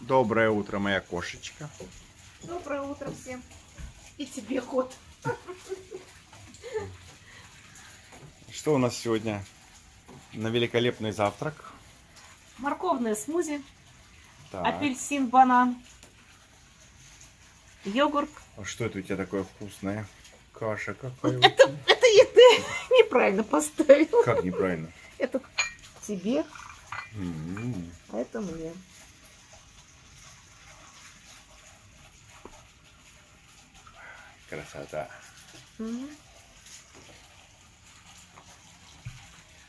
Доброе утро, моя кошечка. Доброе утро всем. И тебе, кот. Что у нас сегодня на великолепный завтрак? Морковное смузи, так. Апельсин, банан, йогурт. А что это у тебя такое вкусное? Каша какая? Это я неправильно поставила. Как неправильно? Это тебе, а это мне. Красота.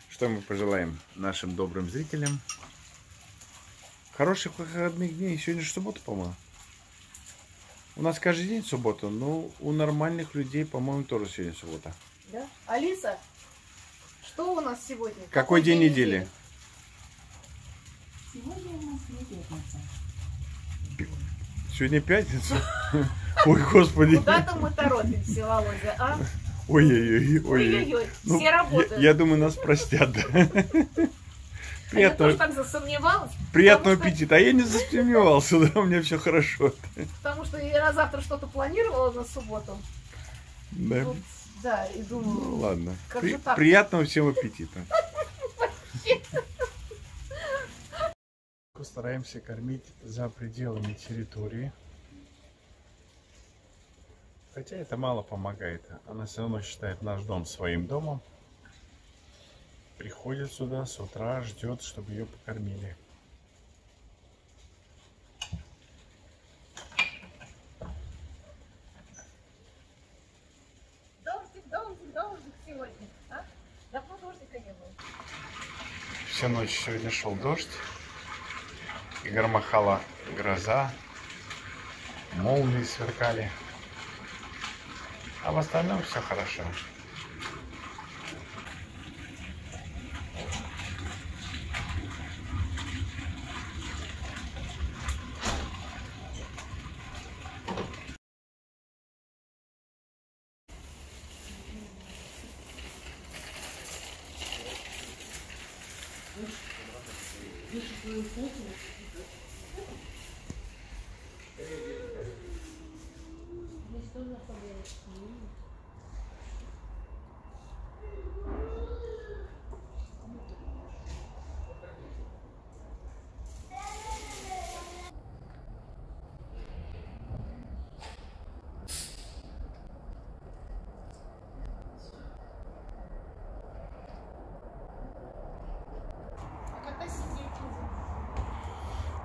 Что мы пожелаем нашим добрым зрителям? Хороших выходных дней. Сегодня же суббота, по-моему. У нас каждый день суббота, но у нормальных людей, по-моему, тоже сегодня суббота. Да? Алиса, что у нас сегодня? Какой день недели? Сегодня у нас не пятница. Сегодня пятница? Ой, господи. Куда-то мы торопимся, Володя, а? Ой-ой-ой. Ну, все работают. Я думаю, нас простят. Приятного, а я тоже так засомневалась. Приятного аппетита. А я не засомневался, да, у меня все хорошо. Потому что я на завтра что-то планировала на субботу. Да. Вот, да, и думаю, ну, ладно. Приятного всем аппетита. Стараемся кормить за пределами территории. Хотя это мало помогает. Она все равно считает наш дом своим домом. Приходит сюда с утра, ждет, чтобы ее покормили. Дождик, дождик, дождик сегодня. А? Давно дождика не было. Всю ночь сегодня шел дождь. И громыхала гроза. Молнии сверкали. А в остальном все хорошо.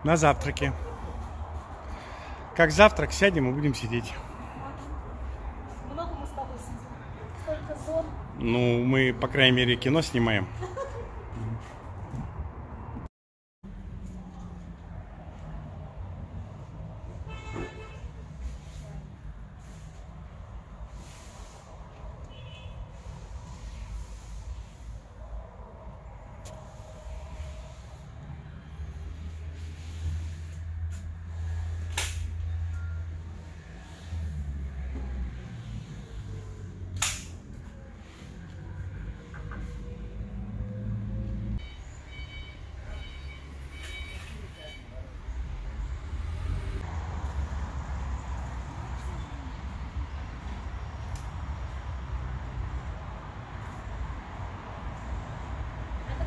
На завтраке. Как завтрак, сядем и будем сидеть. Много мы с тобой сидим. Столько сон. Ну, мы, по крайней мере, кино снимаем.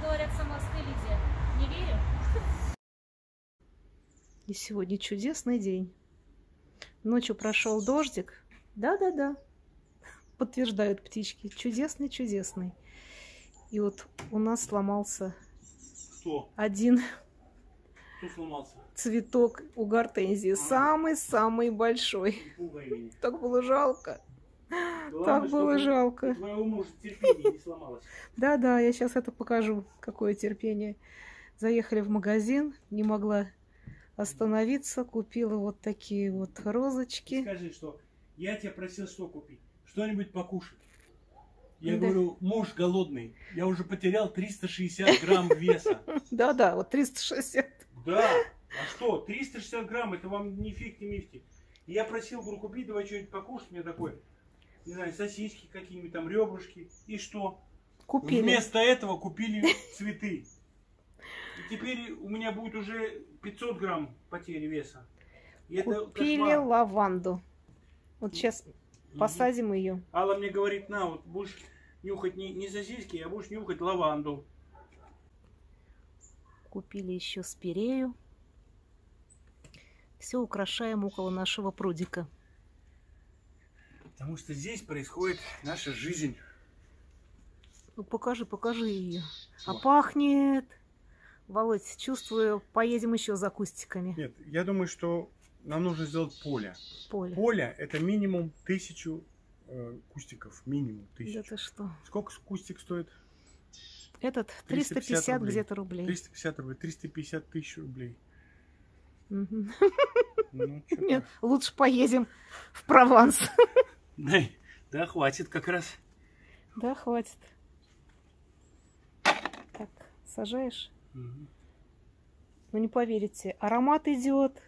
Говорят, самарская Лидия. Не верю. И сегодня чудесный день. Ночью прошел дождик. Да-да-да. Подтверждают птички. Чудесный-чудесный. И вот у нас сломался один цветок у гортензии. Самый-самый большой. Так было жалко. Главное, так было жалко. Твоего мужа терпение не сломалось. Да-да, я сейчас это покажу, какое терпение. Заехали в магазин, не могла остановиться, купила вот такие вот розочки. Скажи, что я тебя просил что купить? Что-нибудь покушать. Я говорю, муж голодный, я уже потерял 360 грамм веса. Да-да, вот 360. Да, а что, 360 грамм, это вам ни фиг, ни мифки. Я просил, говорю, купить, давай что-нибудь покушать, мне такое... Не знаю, сосиски какие-нибудь там, ребрышки. И что? Купили. Вместо этого купили цветы. И теперь у меня будет уже 500 грамм потери веса. И купили это лаванду. Вот сейчас посадим ее. Алла мне говорит, на, вот будешь нюхать не сосиски, а будешь нюхать лаванду. Купили еще спирею. Все украшаем около нашего прудика. Потому что здесь происходит наша жизнь. Ну, покажи, покажи ее. А пахнет. Володь, чувствую, поедем еще за кустиками. Нет, я думаю, что нам нужно сделать поле. Поле. Поле это минимум 1000 кустиков. Минимум 1000. Это что? Сколько кустик стоит? Этот 350 где-то рублей. 350 рублей. 350 тысяч рублей. Ну, нет, лучше поедем в Прованс. Да, хватит как раз. Да, хватит. Так, сажаешь? Ну, не поверите, аромат идет.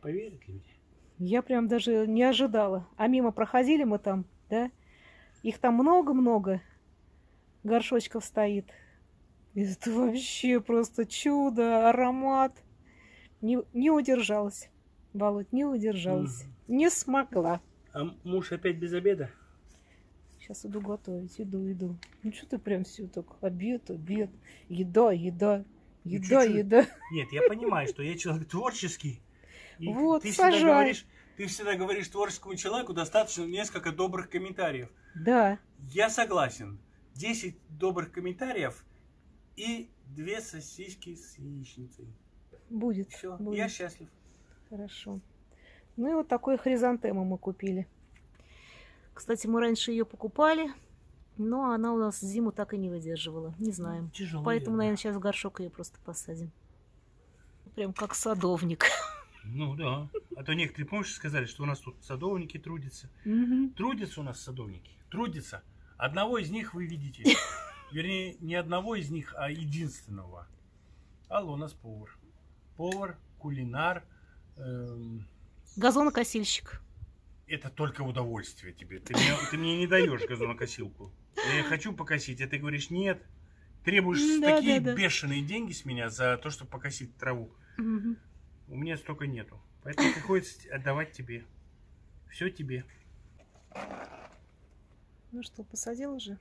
Поверите мне? Я прям даже не ожидала. А мимо проходили мы там, да? Их там много-много горшочков стоит. Это вообще просто чудо, аромат. Не удержалась, Володь, не удержалась. Не смогла. А муж опять без обеда? Сейчас иду готовить, иду. Ну что ты прям все так, обед, еда. Нет, я понимаю, что я человек творческий. Вот, сажай. Ты всегда говоришь творческому человеку достаточно несколько добрых комментариев. Да. Я согласен. 10 добрых комментариев и 2 сосиски с яичницей. Будет. Все, я счастлив. Хорошо. Ну и вот такую хризантему мы купили. Кстати, мы раньше ее покупали, но она у нас зиму так и не выдерживала. Не знаем. Тяжелый, поэтому, наверное, сейчас в горшок ее просто посадим. Прям как садовник. Ну да. А то некоторые, помнишь, сказали, что у нас тут садовники трудятся. Трудятся у нас садовники. Трудятся. Одного из них вы видите. Вернее, не одного из них, а единственного. Алла у нас повар. Повар, кулинар, газонокосильщик. Это только удовольствие тебе. Ты мне не даешь газонокосилку. Я хочу покосить, а ты говоришь нет. Требуешь такие бешеные деньги с меня за то, чтобы покосить траву. У меня столько нету. Поэтому приходится отдавать тебе. Все тебе. Ну что, посадил уже?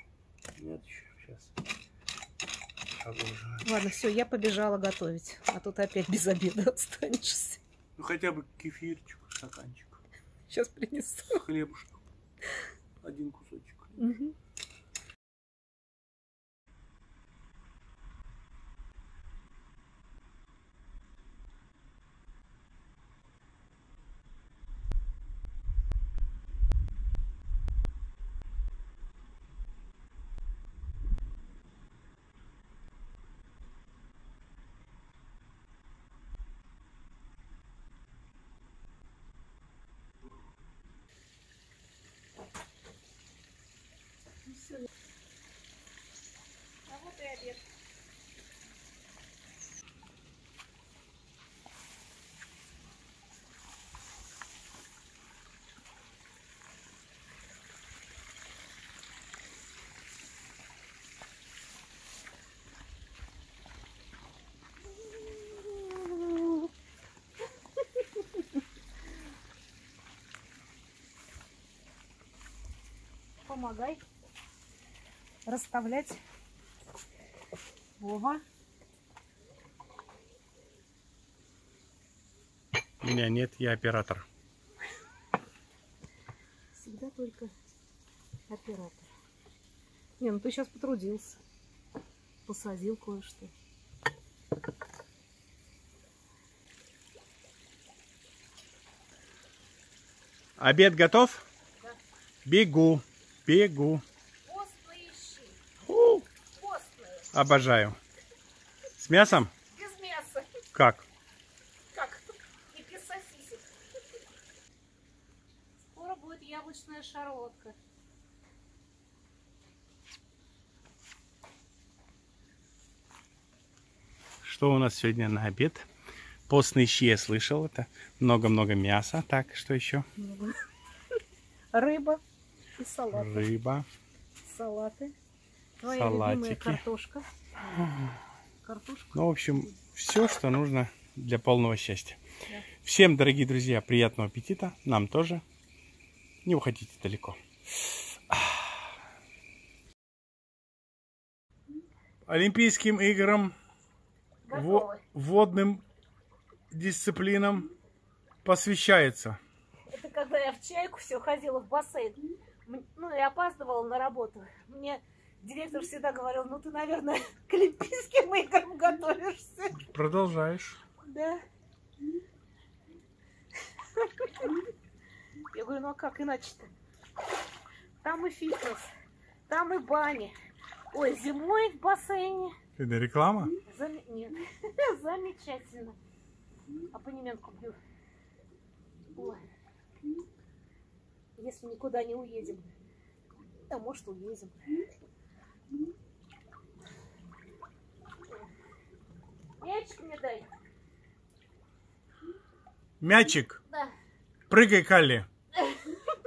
Нет, еще сейчас. Ладно, все, я побежала готовить. А тут опять без обеда останешься. Ну хотя бы кефирчик, стаканчик. Сейчас принесу. Хлебушек. Один кусочек. Угу. А вот и обед. Помогай расставлять. Вова. Меня нет, я оператор. Всегда только оператор. Не, ну ты сейчас потрудился. Посадил кое-что. Обед готов? Да. Бегу, бегу. Обожаю. С мясом? Без мяса. Как? Как? И без сосисок. Скоро будет яблочная шарлотка. Что у нас сегодня на обед? Постные щи, я слышал. Это много-много мяса. Так, что еще? Рыба и салаты. Рыба. Салаты. Твоя любимая картошка. картошку. Ну, в общем, все, что нужно для полного счастья. Да. Всем, дорогие друзья, приятного аппетита. Нам тоже. Не уходите далеко. Олимпийским играм, водным дисциплинам посвящается. Это когда я в Чайку все ходила в бассейн. Ну, и опаздывала на работу. Мне директор всегда говорил: ну, ты, наверное, к Олимпийским играм готовишься. Продолжаешь. Да. Я говорю: ну, а как иначе-то? Там и фитнес, там и бани. Ой, зимой в бассейне. Это реклама? Нет, замечательно. Абонемент куплю. Ой. Если никуда не уедем. Да, может, уедем. Мячик мне дай. Мячик? Да. Прыгай, Калли.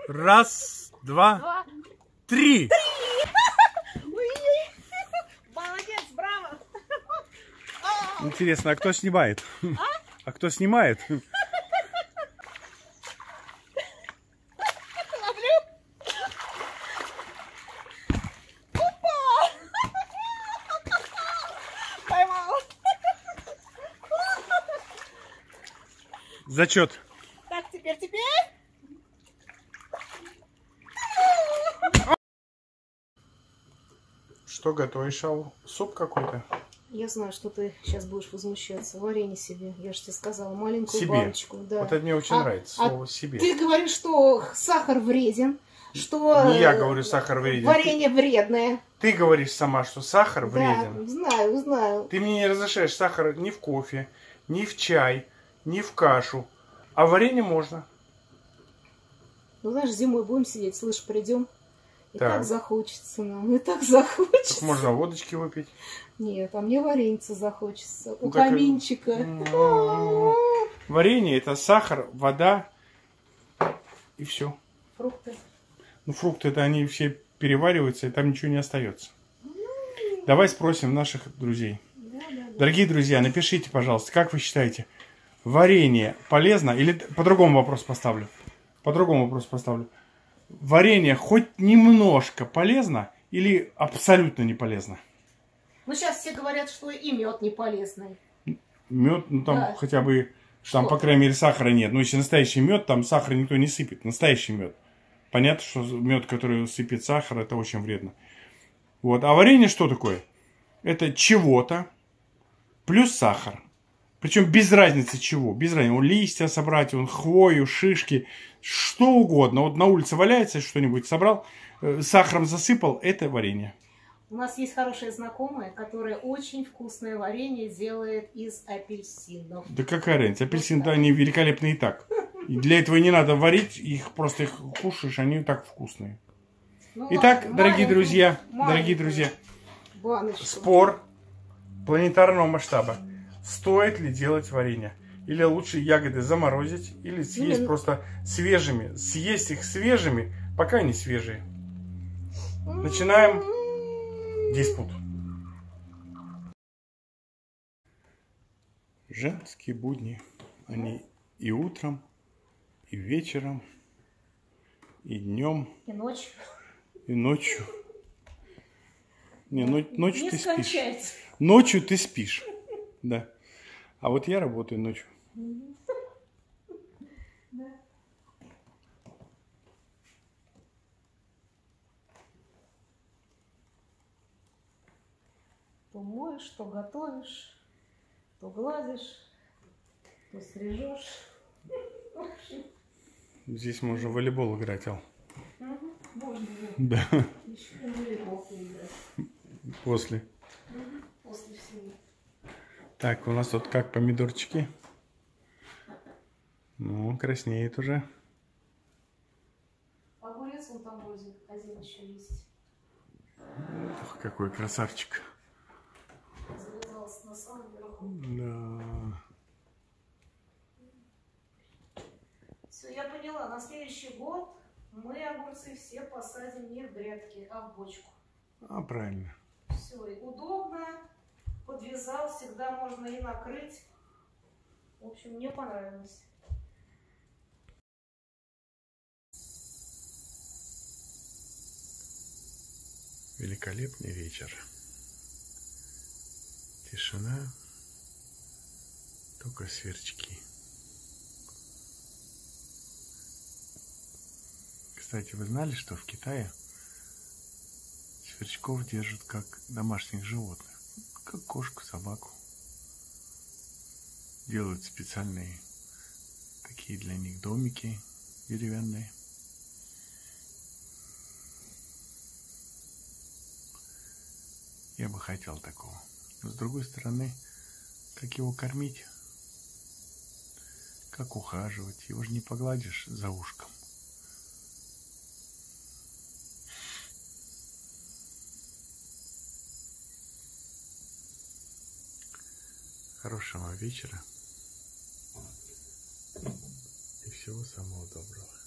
Раз, два, три. Молодец, браво. Интересно, а кто снимает? А кто снимает? Зачет. Так, теперь. Что готовишь, Ал? Суп какой-то? Я знаю, что ты сейчас будешь возмущаться. Варенье себе. Я же тебе сказала, маленькую себе. Баночку. Да. Вот это мне очень нравится. Слово себе. Ты говоришь, что сахар вреден, что... Не я говорю, сахар вреден. Варенье вредное. Ты говоришь сама, что сахар вреден. Да, знаю, знаю. Ты мне не разрешаешь сахар ни в кофе, ни в чай. Не в кашу. А варенье можно. Ну, знаешь, зимой будем сидеть, слышь, придем. И так захочется нам. И так захочется. Так можно водочки выпить. Нет, а мне вареньца захочется. У каминчика. Варенье — это сахар, вода и все. Фрукты. Ну, фрукты-то они все перевариваются, и там ничего не остается. Давай спросим наших друзей. Дорогие друзья, напишите, пожалуйста, как вы считаете, варенье полезно? Или по-другому вопрос поставлю. По-другому вопрос поставлю. Варенье хоть немножко полезно или абсолютно не полезно? Ну, сейчас все говорят, что и мед не полезный. Мед, ну там да. Хотя бы, что? Там, по крайней мере, сахара нет. Ну, если настоящий мед, там сахар никто не сыпет. Настоящий мед. Понятно, что мед, который сыпет сахар, это очень вредно. Вот. А варенье что такое? Это чего-то плюс сахар. Причем без разницы чего, без разницы, листья собрать, хвою, шишки, что угодно. Вот на улице валяется, что-нибудь собрал, сахаром засыпал, это варенье. У нас есть хорошая знакомая, которая очень вкусное варенье делает из апельсинов. Да какая разница, апельсины, да, они великолепны и так. И для этого не надо варить, их просто их кушаешь, они и так вкусные. Ну, итак, дорогие друзья, баночку. Спор планетарного масштаба. Стоит ли делать варенье? Или лучше ягоды заморозить, или съесть просто свежими. Съесть их свежими, пока они свежие. Начинаем диспут. Женские будни. Они и утром, и вечером, и днем. И ночью. И ночью. Не, ночью ты спишь. Ночью ты спишь. Да. А вот я работаю ночью. То моешь, то готовишь, то гладишь, то стрижешь. Здесь можно в волейбол играть, Ал. Можно. Да. Еще и в волейбол поиграть. После. После всего. Так, у нас тут как помидорчики. Ну, краснеет уже. Огурец вон там вроде один еще есть. Ох, какой красавчик. Завязался на самом верху. Да. Все, я поняла. На следующий год мы огурцы все посадим не в грядки, а в бочку. А, правильно. Все, и удобно. Подвязать. вязал, всегда можно и накрыть. В общем, мне понравилось. Великолепный вечер. Тишина, только сверчки. Кстати, вы знали, что в Китае сверчков держат как домашних животных, как кошку, собаку. Делают специальные такие для них домики деревянные. Я бы хотел такого. Но с другой стороны, как его кормить, как ухаживать, его же не погладишь за ушком. Хорошего вечера и всего самого доброго.